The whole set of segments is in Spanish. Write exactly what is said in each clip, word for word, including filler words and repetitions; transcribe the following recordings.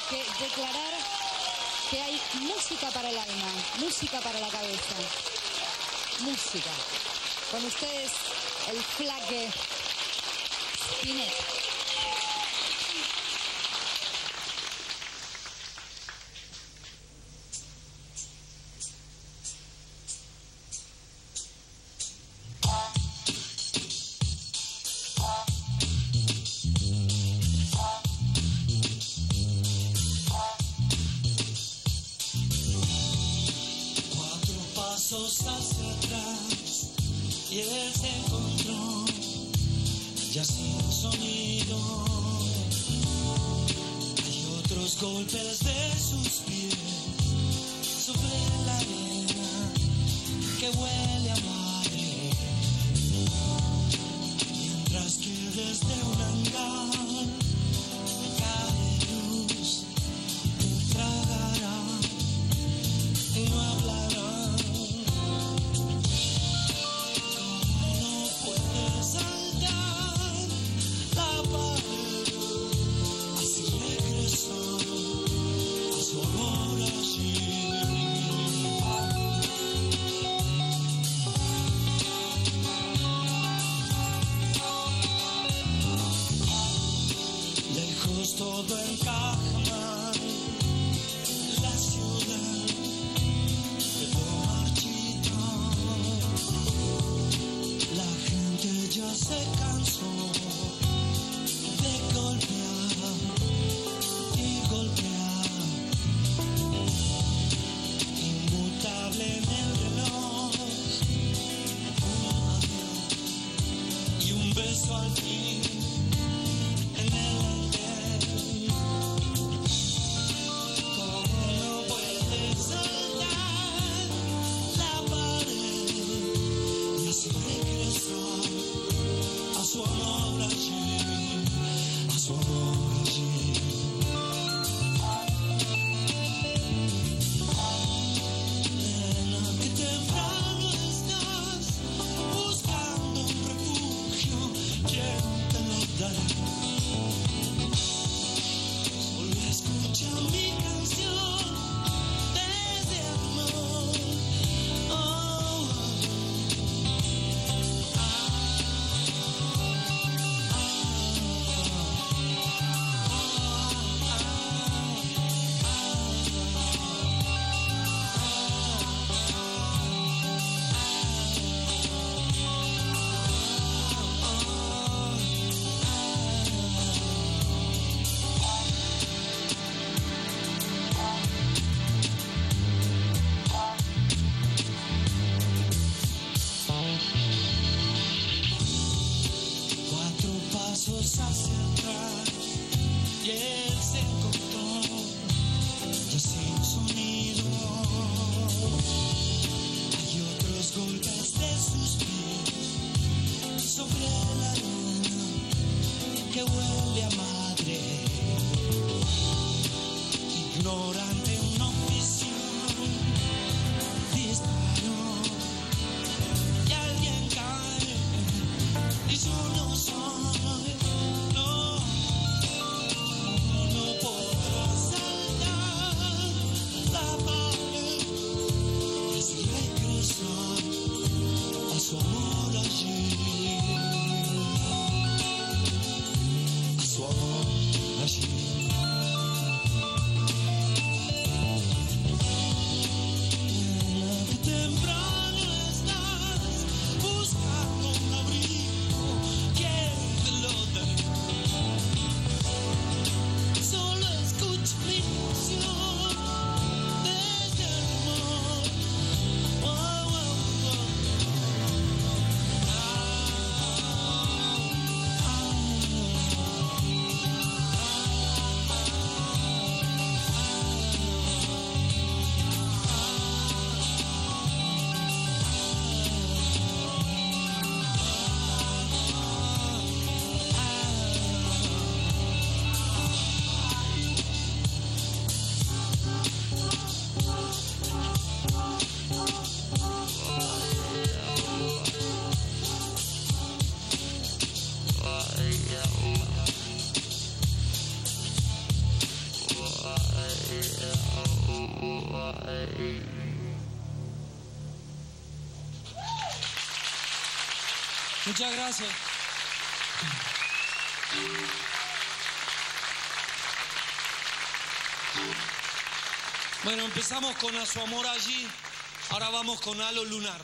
que declarar que hay música para el alma, música para la cabeza, música. Con ustedes, el flaque Spinetta. Beso al fin en el altar. Muchas gracias. Bueno, empezamos con A Su Amor Allí, ahora vamos con Halo Lunar.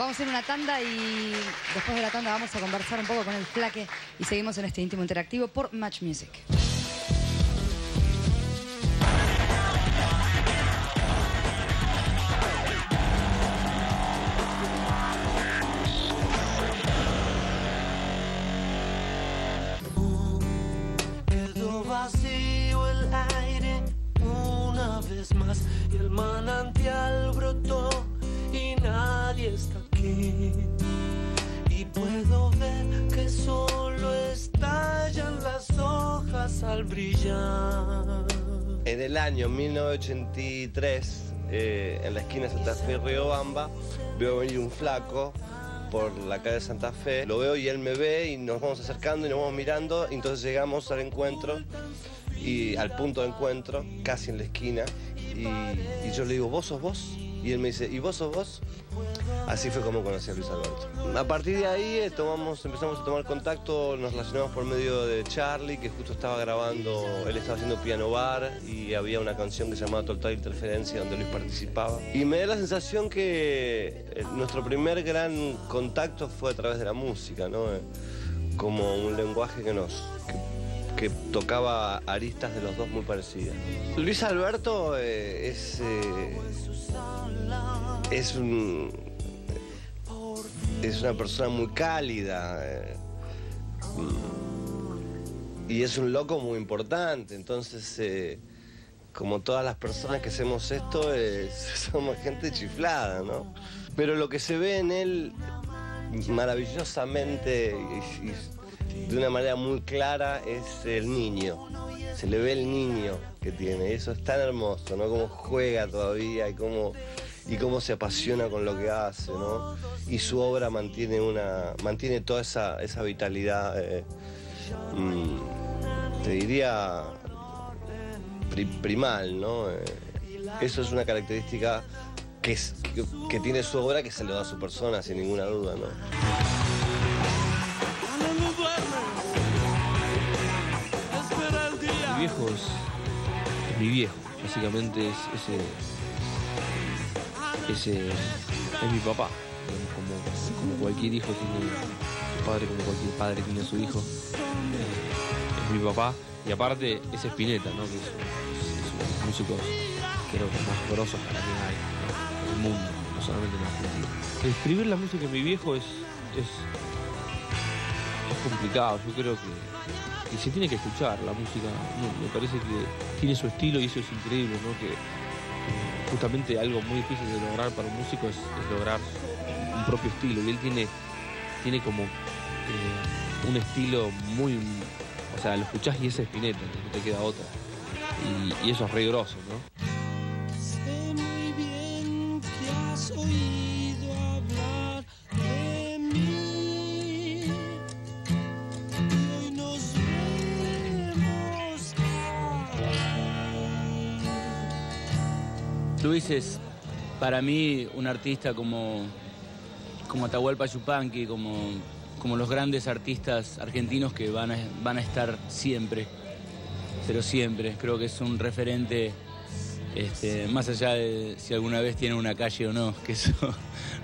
Vamos a ir una tanda y después de la tanda vamos a conversar un poco con el Flaque y seguimos en este íntimo interactivo por Much Music. Más y el manantial brotó y nadie está aquí y puedo ver que solo estallan las hojas al brillar. En el año mil novecientos ochenta y tres, eh, en la esquina de Santa Fe Riobamba, veo venir un flaco por la calle de Santa Fe, lo veo y él me ve y nos vamos acercando y nos vamos mirando y entonces llegamos al encuentro y al punto de encuentro, casi en la esquina, y, y yo le digo, ¿vos sos vos? Y él me dice, ¿y vos sos vos? Así fue como conocí a Luis Alberto. A partir de ahí eh, tomamos, empezamos a tomar contacto, nos relacionamos por medio de Charlie, que justo estaba grabando, él estaba haciendo piano bar, y había una canción que se llamaba Total Interferencia, donde Luis participaba. Y me da la sensación que eh, nuestro primer gran contacto fue a través de la música, ¿no? Eh, como un lenguaje que nos... Que, que tocaba aristas de los dos muy parecidas. Luis Alberto eh, es... Eh, es un... es una persona muy cálida. Eh, y es un loco muy importante. Entonces, eh, como todas las personas que hacemos esto, eh, somos gente chiflada, ¿no? Pero lo que se ve en él maravillosamente... Y, y, de una manera muy clara es el niño, se le ve el niño que tiene, eso es tan hermoso, ¿no? Cómo juega todavía y cómo, y cómo se apasiona con lo que hace, ¿no? Y su obra mantiene una, mantiene toda esa, esa vitalidad, eh, mm, te diría, pri, primal, ¿no? Eh, eso es una característica que, es, que, que tiene su obra que se le da a su persona, sin ninguna duda, ¿no? Mi viejo es, es mi viejo, básicamente es ese, ese es mi papá, como, como cualquier hijo tiene su padre, como cualquier padre tiene su hijo, es mi papá, y aparte es Spinetta, ¿no? Que es, es, es un músico, creo que es más grosso para mí en el mundo, no solamente en Argentina. Escribir la música de mi viejo es, es, es complicado, yo creo que... Y se tiene que escuchar la música, no, me parece que tiene su estilo y eso es increíble, ¿no? Que justamente algo muy difícil de lograr para un músico es, es lograr un propio estilo. Y él tiene, tiene como eh, un estilo muy... O sea, lo escuchás y ese es Spinetta, no te queda otra. Y, y eso es re grosso, ¿no? Sé muy bien que has oído hablar de mí. Luis es, para mí, un artista como, como Atahualpa Yupanqui, como, como los grandes artistas argentinos que van a, van a estar siempre, pero siempre. Creo que es un referente, este, más allá de si alguna vez tiene una calle o no, que eso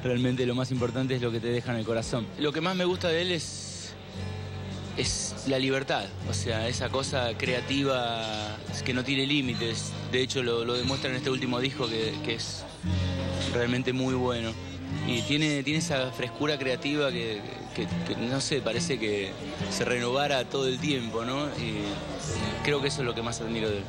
realmente lo más importante es lo que te deja en el corazón. Lo que más me gusta de él es, es la libertad, o sea, esa cosa creativa que no tiene límites. De hecho, lo, lo demuestra en este último disco, que, que es realmente muy bueno. Y tiene, tiene esa frescura creativa que, que, que, no sé, parece que se renovara todo el tiempo, ¿no? Y creo que eso es lo que más admiro de él.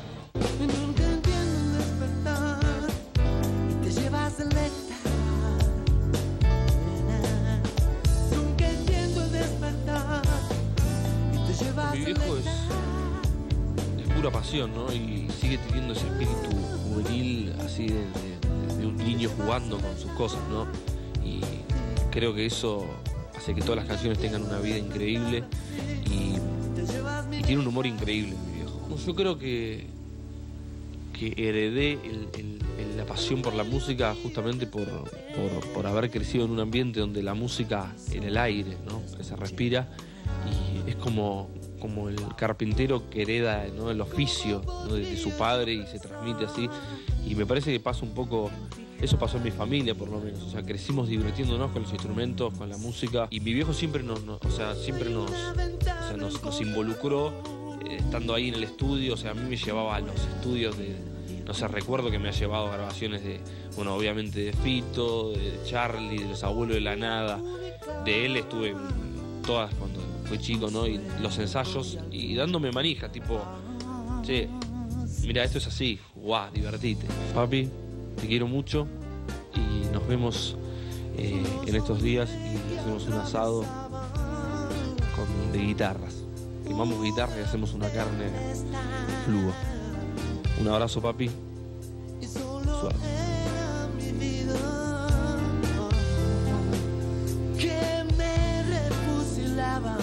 Mi viejo es, es pura pasión, ¿no? Y sigue teniendo ese espíritu juvenil, así de, de, de un niño jugando con sus cosas, ¿no? Y creo que eso hace que todas las canciones tengan una vida increíble y, y tiene un humor increíble, mi viejo. Yo creo que, que heredé el, el, el, la pasión por la música justamente por, por, por haber crecido en un ambiente donde la música en el aire, ¿no? Que se respira y es como... como el carpintero que hereda, ¿no? El oficio, ¿no? De, de su padre y se transmite así. Y me parece que pasa un poco Eso pasó en mi familia, por lo menos. O sea, crecimos divirtiéndonos con los instrumentos, con la música. Y mi viejo siempre nos, nos o sea, siempre nos, o sea, nos, nos involucró eh, estando ahí en el estudio. O sea, a mí me llevaba a los estudios de... No sé, recuerdo que me ha llevado grabaciones de... Bueno, obviamente de Fito, de Charlie, de Los Abuelos de la Nada. De él estuve todas cuando fui chico, ¿no? Y los ensayos y dándome manija, tipo... Che, mira, esto es así. Guau, divertite. Papi... Te quiero mucho y nos vemos eh, en estos días y hacemos un asado con, de guitarras. Quemamos guitarra y hacemos una carne fluo. Un abrazo, papi. Suave. Que me refusilaba.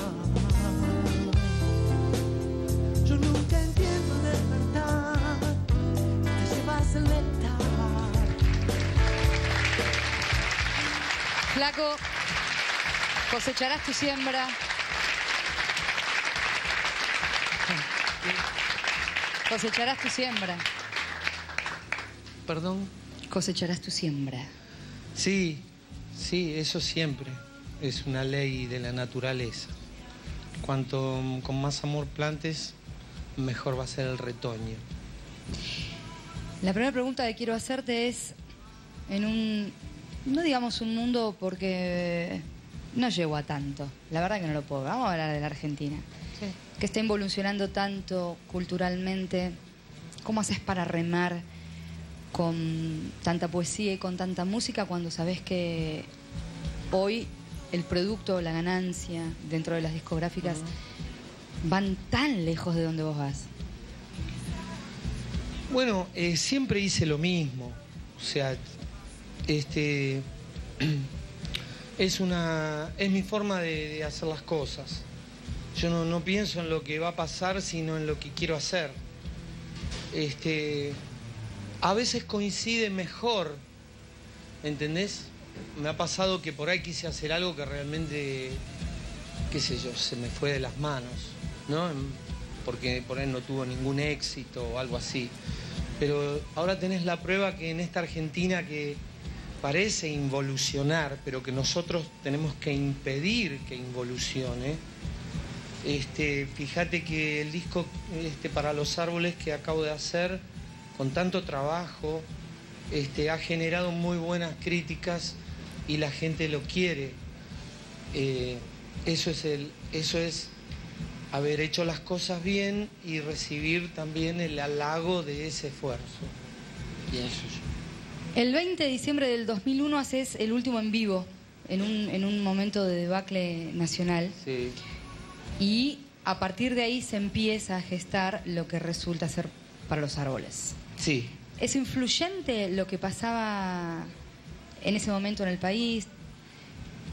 Yo nunca entiendo de verdad. Te llevas el letal. Flaco, cosecharás tu siembra. Cosecharás tu siembra. ¿Perdón? Cosecharás tu siembra. Sí, sí, eso siempre. Es una ley de la naturaleza. Cuanto con más amor plantes, mejor va a ser el retoño. La primera pregunta que quiero hacerte es, en un... No digamos un mundo porque no llegó a tanto. La verdad que no lo puedo. Vamos a hablar de la Argentina. Sí. Que está evolucionando tanto culturalmente. ¿Cómo haces para remar con tanta poesía y con tanta música cuando sabes que hoy el producto, la ganancia dentro de las discográficas uh-huh. van tan lejos de donde vos vas? Bueno, eh, siempre hice lo mismo. O sea... Este, es una es mi forma de, de hacer las cosas. Yo no, no pienso en lo que va a pasar, sino en lo que quiero hacer. Este, a veces coincide mejor, ¿entendés? Me ha pasado que por ahí quise hacer algo que realmente, qué sé yo, se me fue de las manos, ¿no? Porque por ahí no tuvo ningún éxito o algo así. Pero ahora tenés la prueba que en esta Argentina que parece involucionar, pero que nosotros tenemos que impedir que involucione. Este, fíjate que el disco este, Para los Árboles que acabo de hacer, con tanto trabajo, este, ha generado muy buenas críticas y la gente lo quiere. Eh, eso es el, eso es haber hecho las cosas bien y recibir también el halago de ese esfuerzo. Y eso es. El veinte de diciembre del dos mil uno haces el último en vivo, en un, en un momento de debacle nacional. Sí. Y a partir de ahí se empieza a gestar lo que resulta ser Para los Árboles. Sí. ¿Es influyente lo que pasaba en ese momento en el país?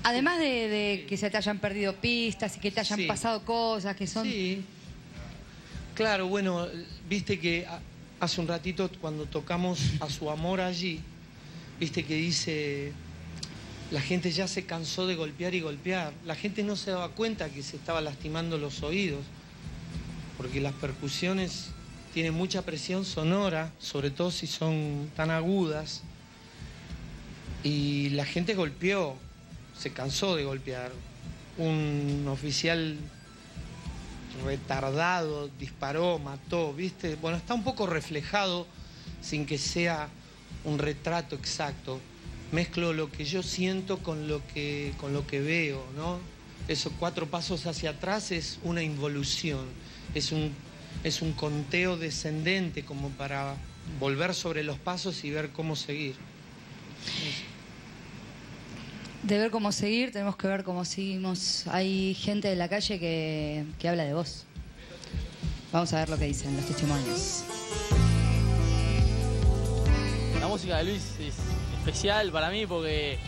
Además de, de que se te hayan perdido pistas y que te hayan sí. pasado cosas que son... Sí. Claro, bueno, viste que... Hace un ratito, cuando tocamos A Su Amor allí, viste que dice, la gente ya se cansó de golpear y golpear. La gente no se daba cuenta que se estaba lastimando los oídos, porque las percusiones tienen mucha presión sonora, sobre todo si son tan agudas. Y la gente golpeó, se cansó de golpear. Un oficial... retardado, disparó, mató, ¿viste? Bueno, está un poco reflejado sin que sea un retrato exacto. Mezclo lo que yo siento con lo que, con lo que veo, ¿no? Esos cuatro pasos hacia atrás es una involución, es un, es un conteo descendente como para volver sobre los pasos y ver cómo seguir. De ver cómo seguir, tenemos que ver cómo seguimos. Hay gente de la calle que, que habla de vos. Vamos a ver lo que dicen los testimonios. La música de Luis es especial para mí porque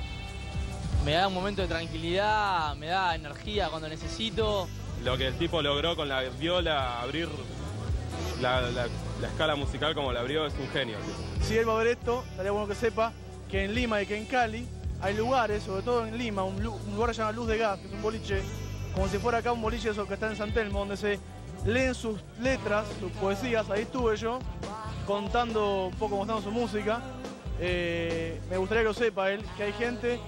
me da un momento de tranquilidad, me da energía cuando necesito. Lo que el tipo logró con la viola, abrir la, la, la escala musical como la abrió, es un genio. Si él va a ver esto, estaría bueno que sepa que en Lima y que en Cali hay lugares, sobre todo en Lima, un, un lugar que se llama Luz de Gas, que es un boliche, como si fuera acá un boliche esos que está en San Telmo, donde se leen sus letras, sus poesías. Ahí estuve yo, contando un poco, mostrando su música. eh, me gustaría que lo sepa él, que hay gente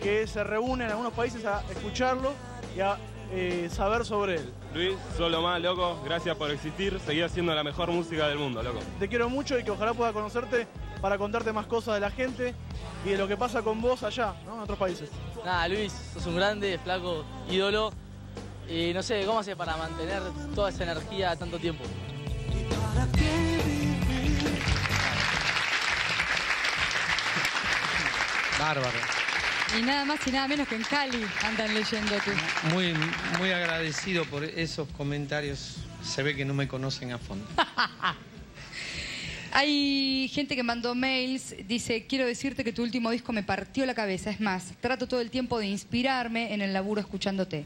que se reúne en algunos países a escucharlo y a eh, saber sobre él. Luis, sos lo más, loco, gracias por existir, seguí haciendo la mejor música del mundo, loco. Te quiero mucho y que ojalá pueda conocerte para contarte más cosas de la gente y de lo que pasa con vos allá, ¿no? En otros países. Nada, Luis, sos un grande, flaco, ídolo. Y no sé, ¿cómo haces para mantener toda esa energía tanto tiempo? Bárbaro. Y nada más y nada menos que en Cali andan leyendo tú. Muy, muy agradecido por esos comentarios. Se ve que no me conocen a fondo. Hay gente que mandó mails, dice, quiero decirte que tu último disco me partió la cabeza, es más, trato todo el tiempo de inspirarme en el laburo escuchándote.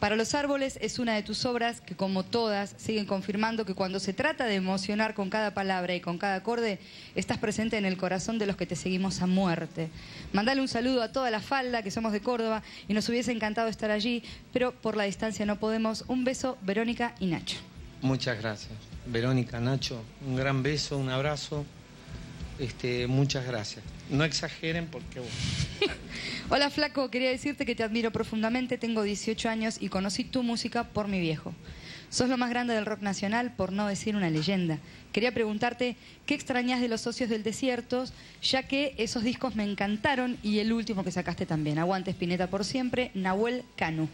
Para los árboles es una de tus obras que, como todas, siguen confirmando que cuando se trata de emocionar con cada palabra y con cada acorde, estás presente en el corazón de los que te seguimos a muerte. Mandale un saludo a toda la falda, que somos de Córdoba, y nos hubiese encantado estar allí, pero por la distancia no podemos. Un beso, Verónica y Nacho. Muchas gracias. Verónica, Nacho, un gran beso, un abrazo, este, muchas gracias. No exageren porque... Hola, flaco, quería decirte que te admiro profundamente, tengo dieciocho años y conocí tu música por mi viejo. Sos lo más grande del rock nacional, por no decir una leyenda. Quería preguntarte, ¿qué extrañas de Los Socios del Desierto? Ya que esos discos me encantaron y el último que sacaste también. Aguante Spinetta por siempre, Nahuel Canu.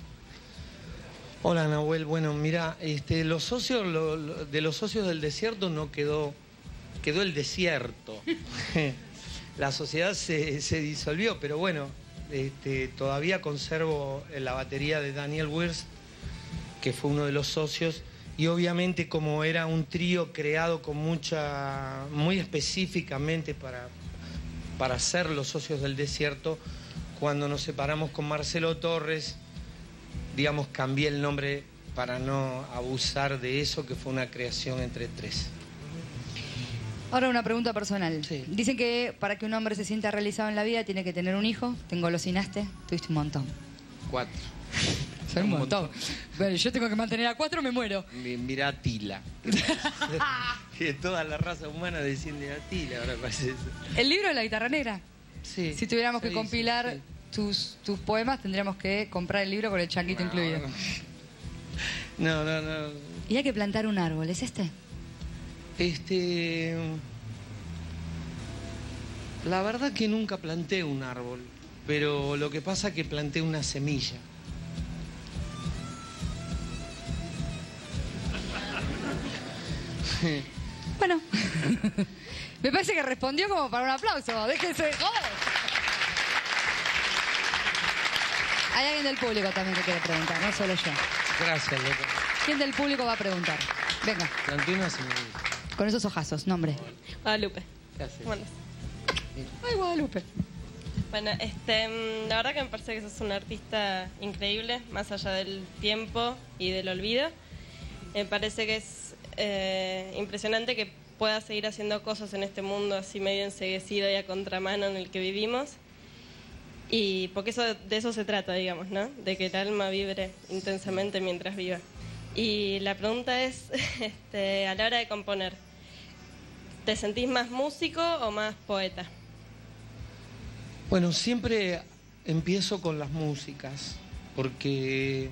Hola, Nahuel. Bueno, mira, este, los socios, lo, lo, de Los Socios del Desierto no quedó, quedó el desierto. La sociedad se, se disolvió, pero bueno, este, todavía conservo la batería de Daniel Wirz, que fue uno de los socios, y obviamente como era un trío creado con mucha, muy específicamente para, para ser Los Socios del Desierto, cuando nos separamos con Marcelo Torres, digamos, cambié el nombre para no abusar de eso, que fue una creación entre tres. Ahora una pregunta personal. Sí. Dicen que para que un hombre se sienta realizado en la vida tiene que tener un hijo. Te engolosinaste, tuviste un montón. Cuatro. Soy un montón. montón. Bueno, yo tengo que mantener a cuatro, me muero. Mirá a Tila. Que toda la raza humana desciende a Tila, ahora parece eso. El libro de la guitarra negra. Sí. Si tuviéramos que compilar... Sí, sí. Tus, tus poemas, tendríamos que comprar el libro con el changuito no, incluido. No, no, no. Y hay que plantar un árbol, ¿es este? Este... La verdad que nunca planté un árbol, pero lo que pasa es que planté una semilla. Bueno, me parece que respondió como para un aplauso. Déjense de joder. Hay alguien del público también que quiere preguntar, no solo yo. Gracias, loco. ¿Quién del público va a preguntar? Venga. Cantina, con esos ojazos, nombre. Guadalupe. Gracias. Bueno. Ay, Guadalupe. Bueno, este, la verdad que me parece que sos un artista increíble, más allá del tiempo y del olvido. Me parece que es eh, impresionante que puedas seguir haciendo cosas en este mundo así medio enseguecido y a contramano en el que vivimos. Y porque eso, de eso se trata, digamos, ¿no? De que el alma vibre intensamente mientras viva. Y la pregunta es, este, a la hora de componer, ¿te sentís más músico o más poeta? Bueno, siempre empiezo con las músicas, porque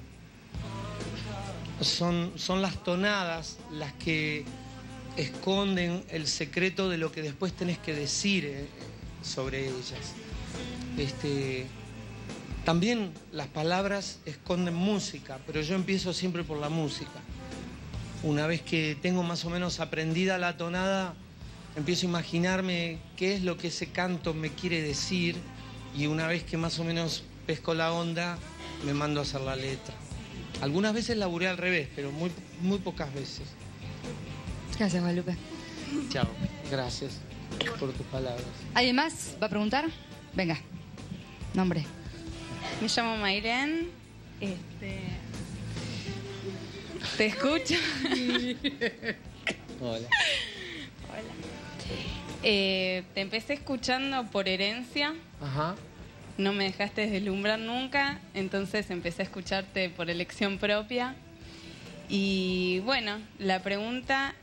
son, son las tonadas las que esconden el secreto de lo que después tenés que decir sobre ellas. Este, también las palabras esconden música, pero yo empiezo siempre por la música. Una vez que tengo más o menos aprendida la tonada, empiezo a imaginarme qué es lo que ese canto me quiere decir, y una vez que más o menos pesco la onda, me mando a hacer la letra. Algunas veces laburé al revés, pero muy, muy pocas veces. Gracias, Guadalupe. Chao, gracias por tus palabras. ¿Alguien más va a preguntar? Venga, nombre. Me llamo Mayren. Este... Te escucho. Hola. Hola. Eh, te empecé escuchando por herencia. Ajá. No me dejaste deslumbrar nunca, entonces empecé a escucharte por elección propia. Y bueno, la pregunta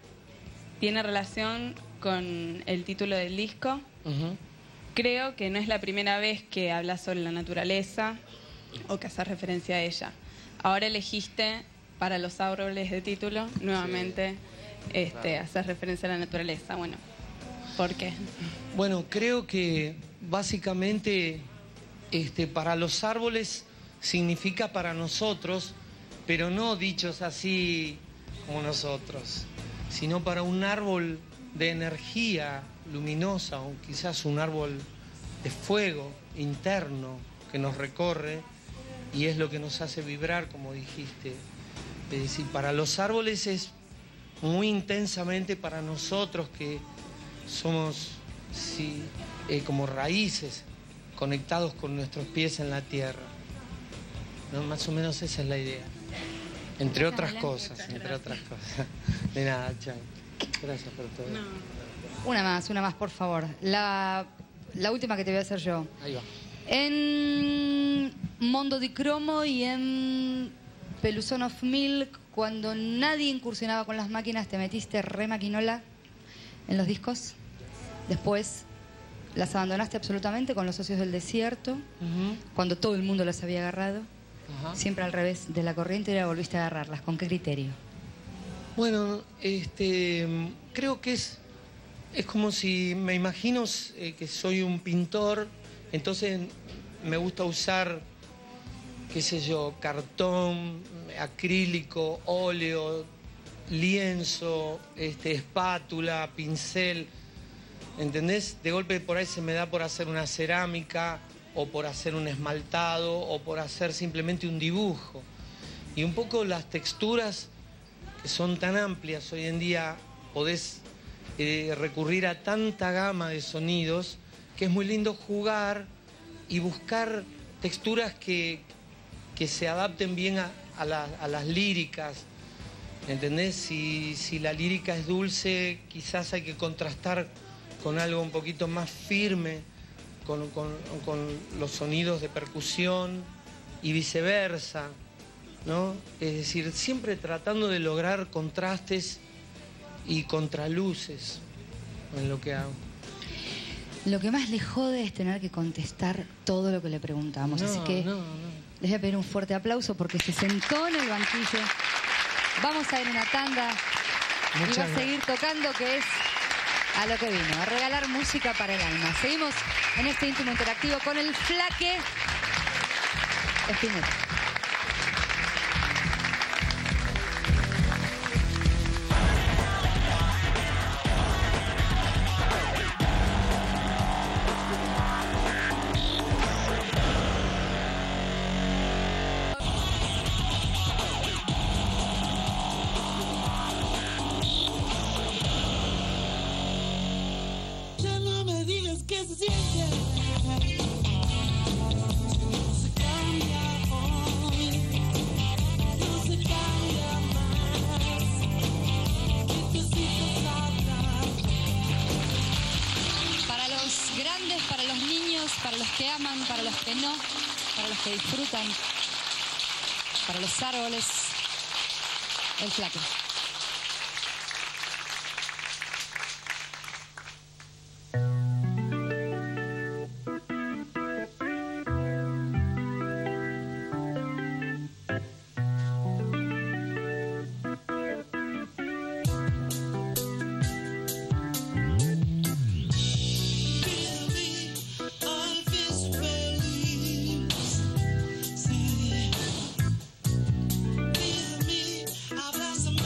tiene relación con el título del disco. Ajá. Uh-huh. creo que no es la primera vez que hablas sobre la naturaleza o que haces referencia a ella. Ahora elegiste Para los Árboles de título, nuevamente sí, este, claro. haces referencia a la naturaleza. Bueno, ¿por qué? Bueno, creo que básicamente este, para los árboles significa para nosotros, pero no dichos así como nosotros, sino para un árbol de energía luminosa o quizás un árbol de fuego interno que nos recorre y es lo que nos hace vibrar, como dijiste. Es decir, para los árboles es muy intensamente para nosotros que somos sí, eh, como raíces conectados con nuestros pies en la tierra. ¿No? Más o menos esa es la idea. Entre otras cosas, entre otras cosas. De nada, Chan. Gracias por todo. No. Una más, una más, por favor. La, la última que te voy a hacer yo. Ahí va. En Mondo di Cromo y en Peluzón of Milk, cuando nadie incursionaba con las máquinas, te metiste re maquinola en los discos. Después las abandonaste absolutamente con Los Socios del Desierto, uh-huh. cuando todo el mundo las había agarrado. Uh-huh. Siempre al revés de la corriente y la volviste a agarrarlas. ¿Con qué criterio? Bueno, este, creo que es, es como si me imagino eh, que soy un pintor, entonces me gusta usar, qué sé yo, cartón, acrílico, óleo, lienzo, este, espátula, pincel, ¿entendés? De golpe por ahí se me da por hacer una cerámica o por hacer un esmaltado o por hacer simplemente un dibujo. Y un poco las texturas que son tan amplias hoy en día, podés eh, recurrir a tanta gama de sonidos que es muy lindo jugar y buscar texturas que, que se adapten bien a, a, la, a las líricas, ¿entendés? Si, si la lírica es dulce, quizás hay que contrastar con algo un poquito más firme, con, con, con los sonidos de percusión y viceversa, ¿no? Es decir, siempre tratando de lograr contrastes y contraluces en lo que hago. Lo que más le jode es tener que contestar todo lo que le preguntamos. No, así que no, no. les voy a pedir un fuerte aplauso porque se sentó en el banquillo. Vamos a ir a una tanda Muchas y va a seguir tocando, que es a lo que vino, a regalar música para el alma. Seguimos en este íntimo interactivo con el flaque Spinetta. Para los árboles, el flaco. Some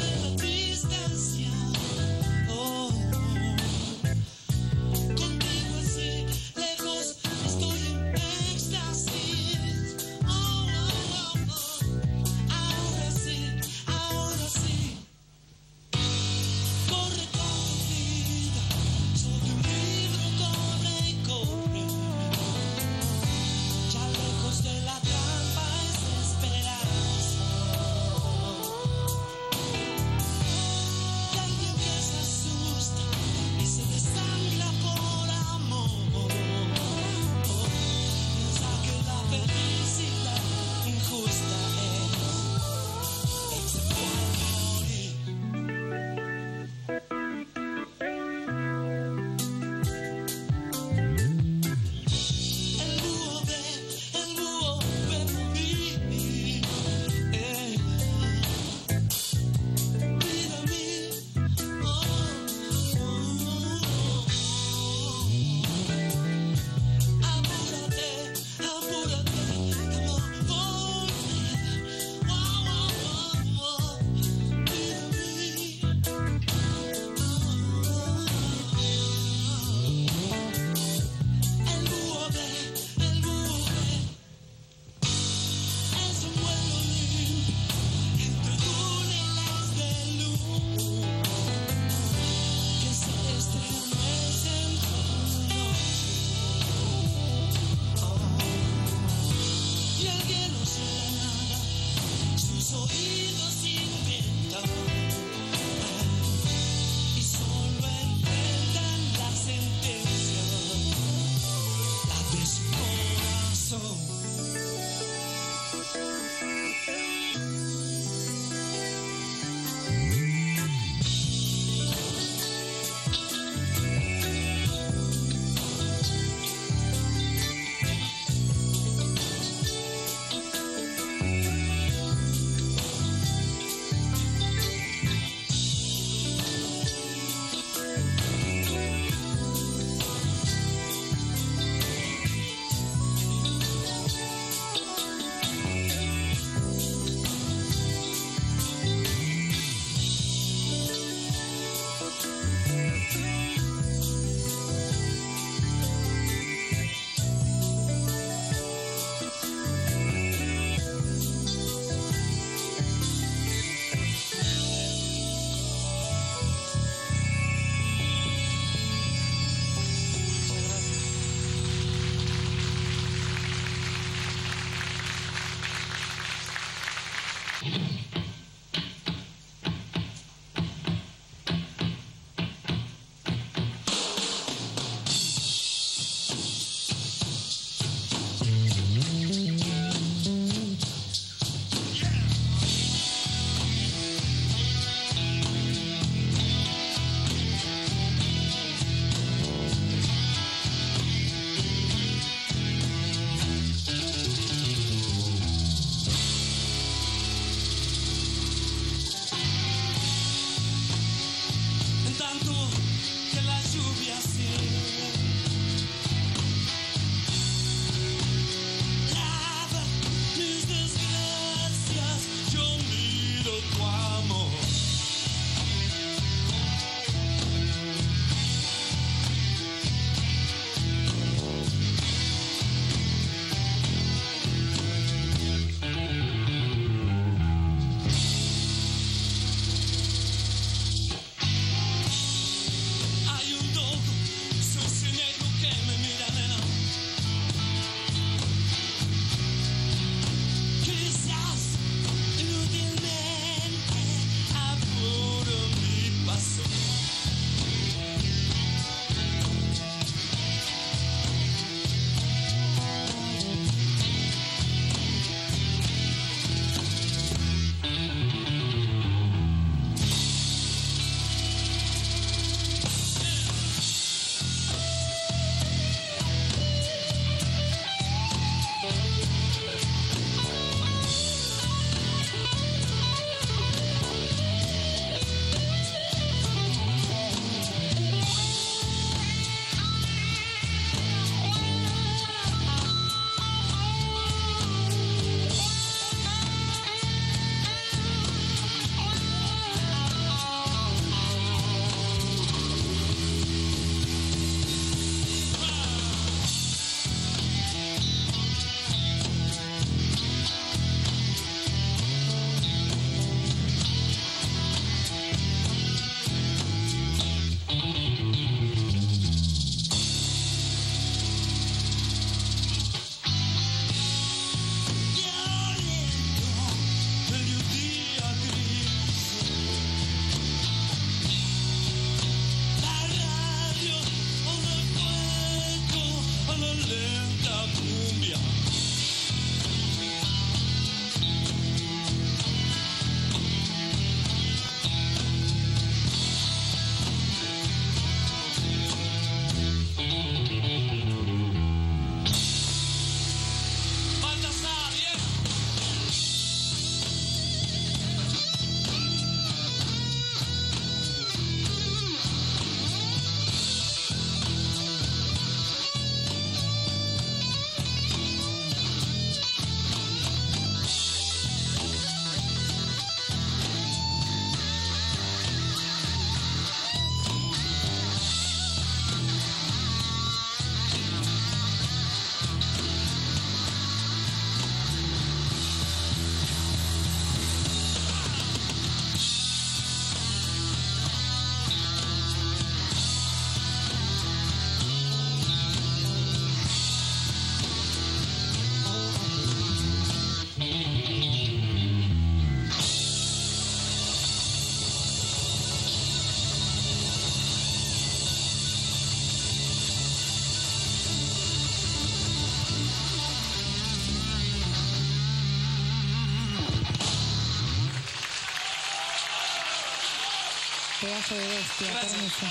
pedazo de bestia. Gracias. Permiso.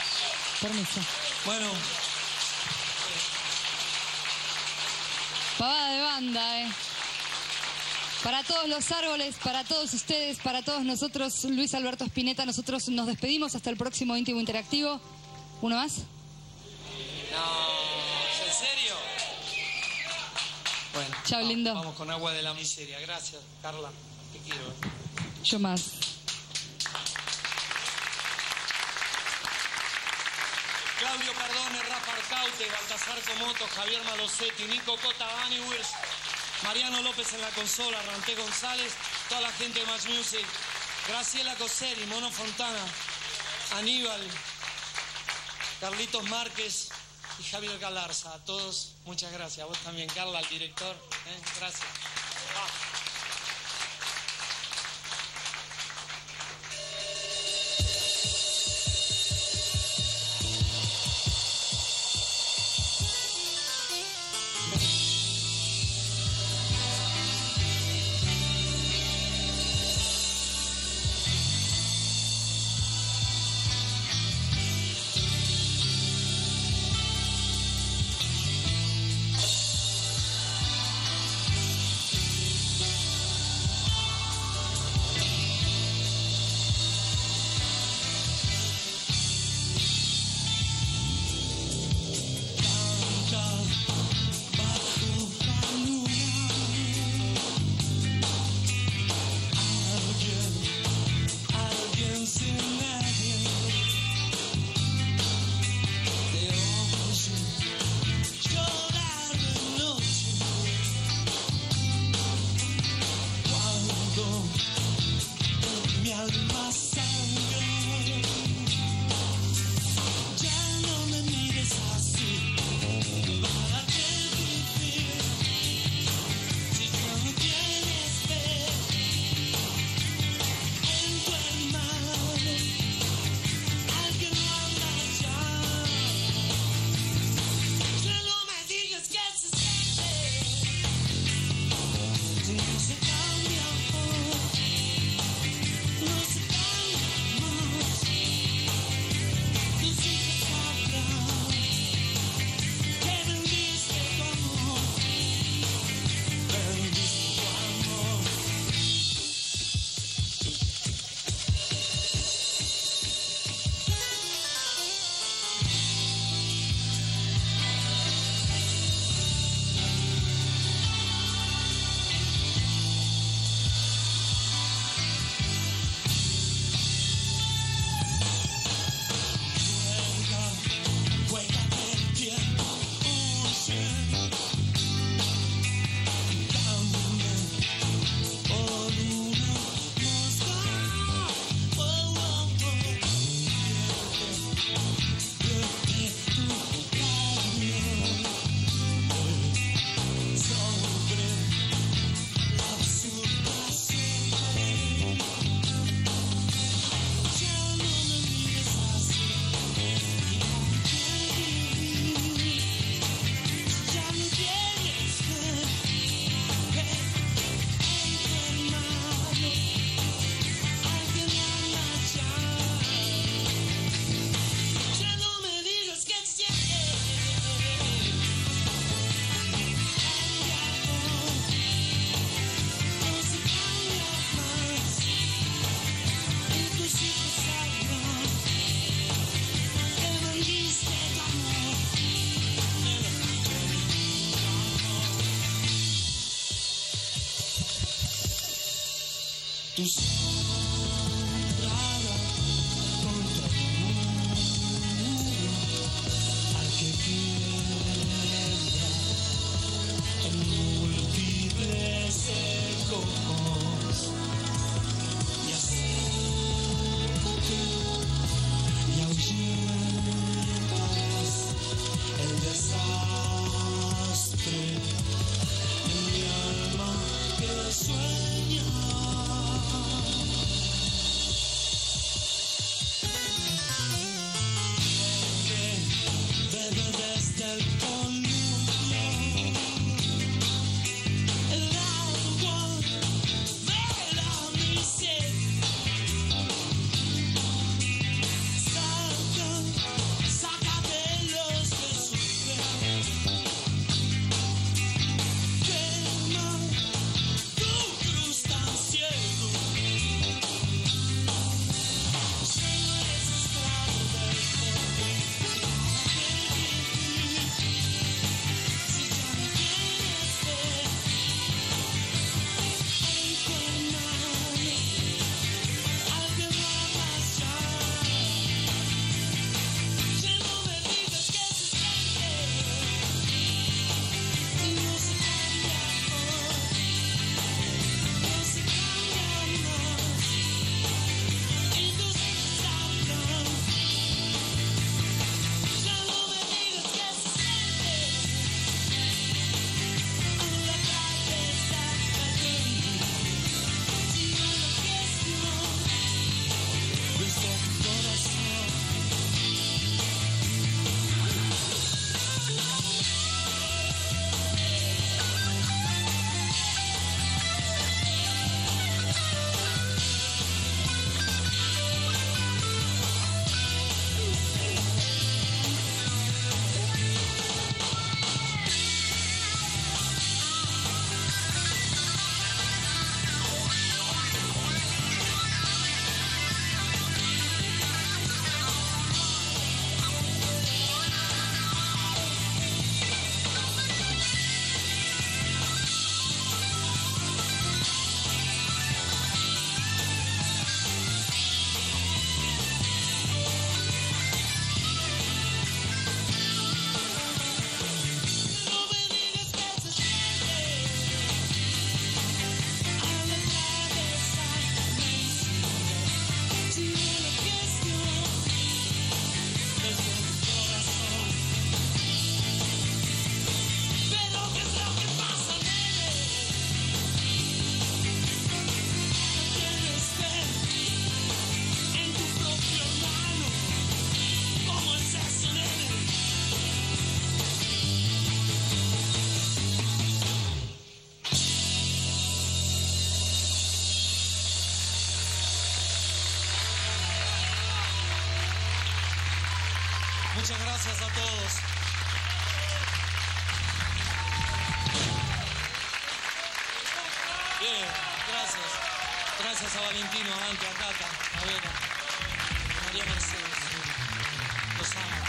Permiso. Bueno. Pabada de banda, eh. Para todos los árboles, para todos ustedes, para todos nosotros, Luis Alberto Spinetta, nosotros nos despedimos hasta el próximo Íntimo Interactivo. ¿Uno más? No, ¿en serio? Bueno, chao, vamos, lindo. Vamos con agua de la miseria. Gracias, Carla. Te quiero. Yo más. Claudio Cardone, Rafa Arcaute, Baltasar Comoto, Javier Malosetti, Nico Cota, Dani Wirz, Mariano López en la consola, Ranté González, toda la gente de Much Music, Graciela Cosetti, Mono Fontana, Aníbal, Carlitos Márquez y Javier Galarza. A todos, muchas gracias. A vos también, Carla, al director. ¿Eh? Gracias. Ah. Sueño Muchas gracias a todos. Bien, gracias. Gracias a Valentino, a Dante, a Tata, a Vera, a María Mercedes. Los amo.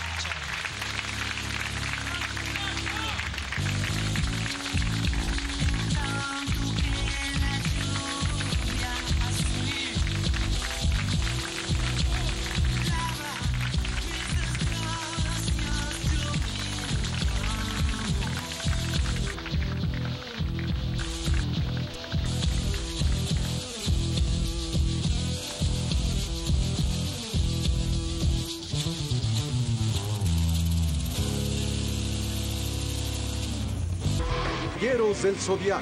Del Zodiaco.